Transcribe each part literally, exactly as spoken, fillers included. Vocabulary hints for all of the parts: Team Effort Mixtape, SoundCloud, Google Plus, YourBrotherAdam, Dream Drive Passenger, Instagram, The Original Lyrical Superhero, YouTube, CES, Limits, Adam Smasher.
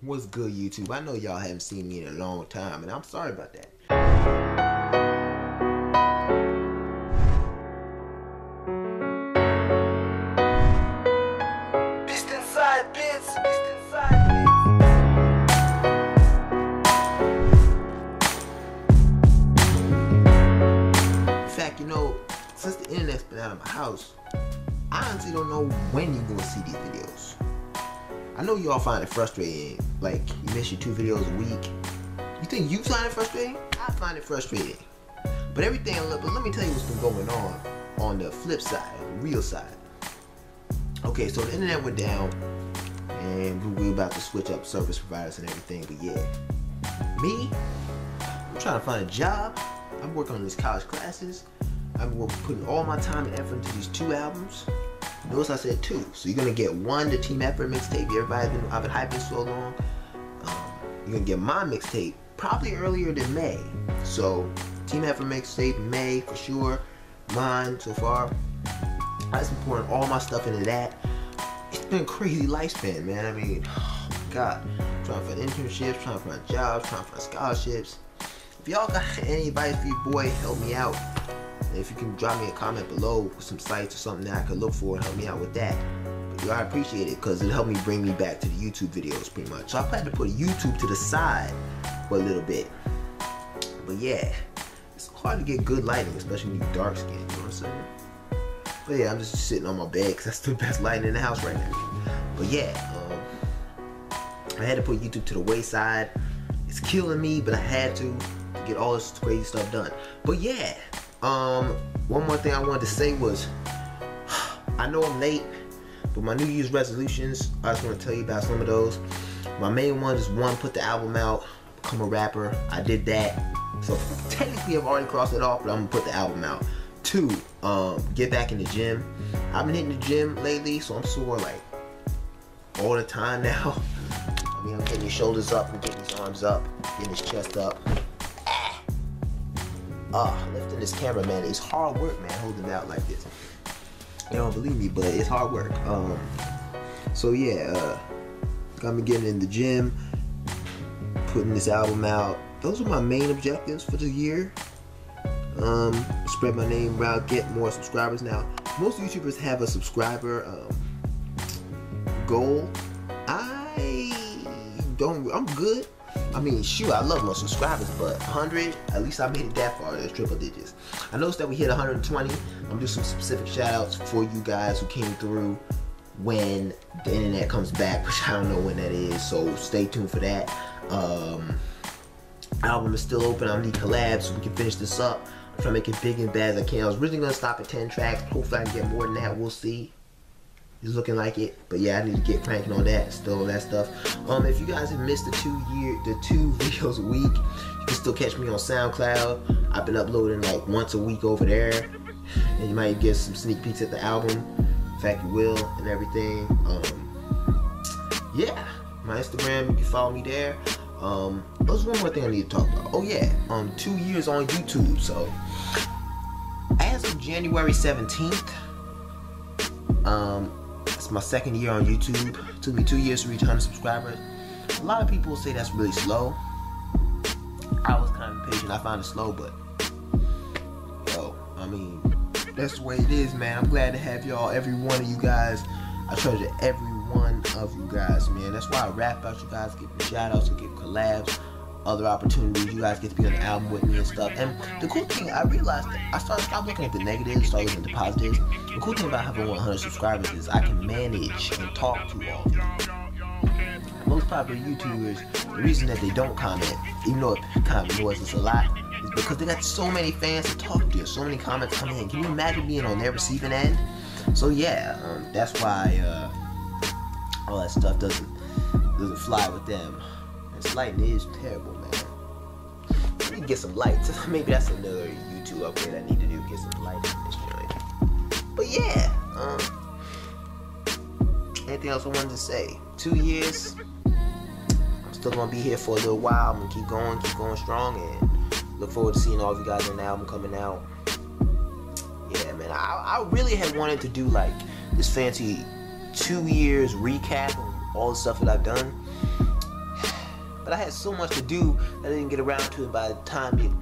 What's good, YouTube? I know y'all haven't seen me in a long time, and I'm sorry about that. Beast inside, bitch. Beast inside. In fact, you know, since the internet's been out of my house, I honestly don't know when you're gonna see these videos. I know y'all find it frustrating, like you miss your two videos a week. You think you find it frustrating? I find it frustrating. But everything, but let me tell you what's been going on on the flip side, the real side. Okay, so the internet went down, and we were about to switch up service providers and everything, but yeah. Me, I'm trying to find a job. I'm working on these college classes. I'm putting all my time and effort into these two albums. Notice I said two, so you're gonna get one, the Team Effort Mixtape. Everybody's been, I've been hyping so long. Um, you're gonna get my mixtape probably earlier than May. So Team Effort Mixtape, May for sure. Mine so far. I've been pouring all my stuff into that. It's been a crazy lifespan, man. I mean, oh my God, I'm trying for internships, trying for jobs, trying for scholarships. If y'all got any advice for your boy, help me out. And if you can drop me a comment below with some sites or something that I could look for and help me out with that. But y'all, I appreciate it because it helped me bring me back to the YouTube videos pretty much. So I plan to put YouTube to the side for a little bit. But yeah, it's hard to get good lighting, especially when you're dark skinned, you know what I'm saying? But yeah, I'm just sitting on my bed because that's the best lighting in the house right now. But yeah, um, I had to put YouTube to the wayside. It's killing me, but I had to, to get all this crazy stuff done. But yeah. Um, one more thing I wanted to say was, I know I'm late, but my New Year's resolutions, I just want to tell you about some of those. My main one is one, put the album out, become a rapper. I did that. So technically I've already crossed it off, but I'm going to put the album out. Two, um, get back in the gym. I've been hitting the gym lately, so I'm sore like all the time now. I mean, I'm getting these shoulders up, I'm getting these arms up, getting this chest up. Uh, lifting this camera, man, it's hard work, man, holding it out like this. You don't believe me, but it's hard work. Um, so yeah, uh, got me getting in the gym, putting this album out. Those are my main objectives for the year. Um, spread my name around, get more subscribers. Now, most YouTubers have a subscriber um, goal. I don't, I'm good. I mean, shoot, I love my subscribers, but one hundred, at least I made it that far. That's triple digits. I noticed that we hit one hundred twenty. I'm gonna do some specific shout outs for you guys who came through when the internet comes back, which I don't know when that is, so stay tuned for that. Um, album is still open. I need collabs so we can finish this up. I'm trying to make it big and bad as I can. I was originally gonna stop at ten tracks. Hopefully I can get more than that. We'll see. It's looking like it, but yeah, I need to get cranking on that, still that stuff. Um, if you guys have missed the two year, the two videos a week, you can still catch me on SoundCloud. I've been uploading like once a week over there, and you might get some sneak peeks at the album. In fact, you will and everything. Um, yeah, my Instagram, you can follow me there. Um, there's one more thing I need to talk about. Oh yeah, um, two years on YouTube. So as of January seventeenth, um. It's my second year on YouTube. It took me two years to reach one hundred subscribers. A lot of people say that's really slow. I was kind of impatient. I found it slow, but yo, I mean, that's the way it is, man. I'm glad to have y'all, every one of you guys. I treasure every one of you guys, man. That's why I rap about you guys, give shout outs, give collabs, other opportunities. You guys get to be on the album with me and stuff. And the cool thing, I realized that I started stopped looking at the negatives, started looking at the positives. The cool thing about having one hundred subscribers is I can manage and talk to all of you. Most popular YouTubers, the reason that they don't comment, even though it kind of annoys us a lot, is because they got so many fans to talk to, so many comments coming in. Can you imagine being on their receiving end? So yeah, um, that's why uh, all that stuff doesn't doesn't fly with them. This lighting is terrible, man. I need to get some lights. Maybe that's another YouTube upgrade I need to do. Get some lights in this joint. But yeah. Um, anything else I wanted to say? Two years. I'm still going to be here for a little while. I'm going to keep going. Keep going strong. And look forward to seeing all of you guys on the album coming out. Yeah, man. I, I really had wanted to do like this fancy two years recap on all the stuff that I've done. But I had so much to do that I didn't get around to it. By the time you,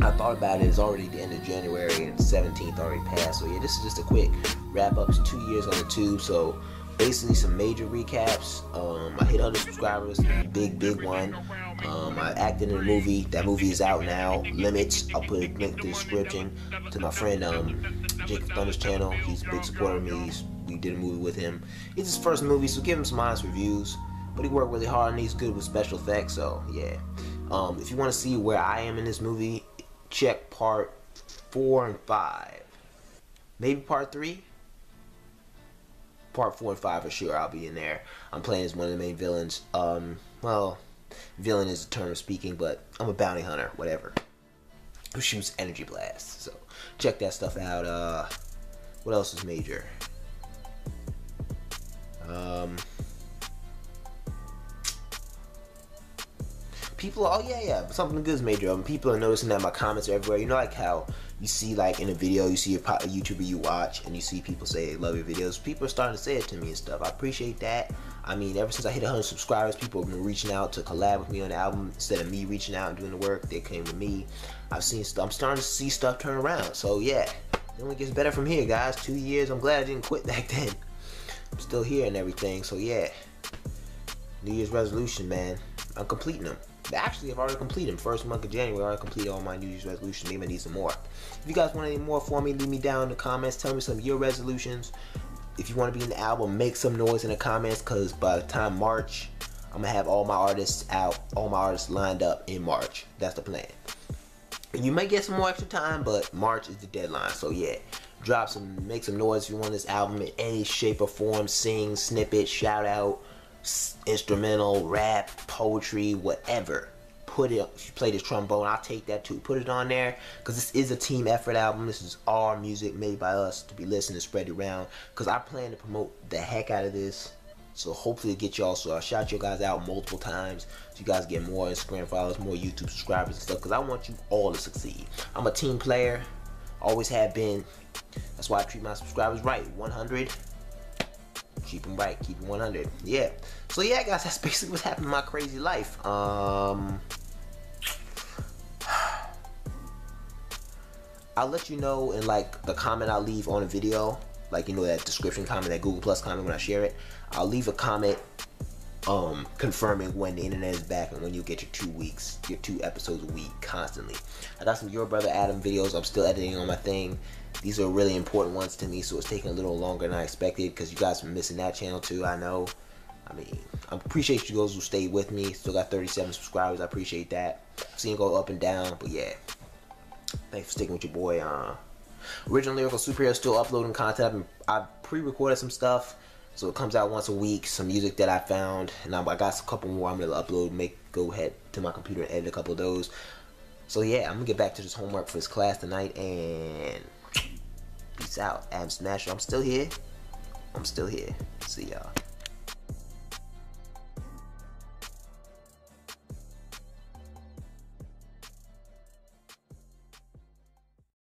I thought about it, it's already the end of January and seventeenth already passed. So yeah, this is just a quick wrap up. It's two years on the tube. So basically some major recaps. Um, I hit one hundred subscribers, big big one. Um, I acted in a movie. That movie is out now. Limits. I'll put a link in the description to my friend um, Jacob Thunder's channel. He's a big supporter of me. He's, we did a movie with him. It's his first movie, so give him some honest reviews. But he worked really hard and he's good with special effects. So yeah. Um, if you want to see where I am in this movie, check part four and five. Maybe part three. Part four and five for sure. I'll be in there. I'm playing as one of the main villains. Um, well. Villain is a term of speaking, but I'm a bounty hunter, whatever, who shoots energy blasts. So check that stuff out. Uh, what else is major? Um, people are, oh yeah, yeah, something good is major. Um, people are noticing that my comments are everywhere. You know, like how you see, like in a video, you see a, a YouTuber you watch, and you see people say they love your videos. People are starting to say it to me and stuff. I appreciate that. I mean, ever since I hit one hundred subscribers, people have been reaching out to collab with me on the album. Instead of me reaching out and doing the work, they came to me. I've seen stuff. I'm starting to see stuff turn around. So yeah, it only gets better from here, guys. Two years. I'm glad I didn't quit back then. I'm still here and everything. So yeah, New Year's resolution, man. I'm completing them. Actually, I've already completed them. First month of January, I already completed all my New Year's resolutions. Maybe I need some more. If you guys want any more for me, leave me down in the comments. Tell me some of your resolutions. If you want to be in the album, make some noise in the comments, because by the time March, I'm going to have all my artists out, all my artists lined up in March. That's the plan. And you may get some more extra time, but March is the deadline. So yeah, drop some, make some noise if you want this album in any shape or form. Sing, snippet, shout out, instrumental, rap, poetry, whatever. Put it, if you play this trombone, I'll take that too. Put it on there, because this is a team effort album. This is all music made by us to be listened and spread around, because I plan to promote the heck out of this. So hopefully it'll get y'all. So I'll shout you guys out multiple times so you guys get more Instagram followers, more YouTube subscribers and stuff, because I want you all to succeed. I'm a team player, always have been. That's why I treat my subscribers right. one hundred. Keep them right, keep them one hundred. Yeah. So yeah, guys, that's basically what's happened in my crazy life. Um... I'll let you know in like the comment I'll leave on a video, like you know that description comment, that Google Plus comment when I share it. I'll leave a comment um, confirming when the internet is back and when you get your two weeks, your two episodes a week constantly. I got some Your Brother Adam videos. I'm still editing on my thing. These are really important ones to me, so it's taking a little longer than I expected because you guys are missing that channel too. I know. I mean, I appreciate you guys who stayed with me. Still got thirty-seven subscribers. I appreciate that. I've seen it go up and down, but yeah. Thanks for sticking with your boy. Uh, Original Lyrical Superhero, still uploading content. I've, been, I've pre-recorded some stuff, so it comes out once a week. Some music that I found, and I, I got a couple more I'm gonna upload. Make go ahead to my computer and edit a couple of those. So yeah, I'm gonna get back to this homework for this class tonight, and peace out. Adam Smasher, I'm still here. I'm still here. See y'all.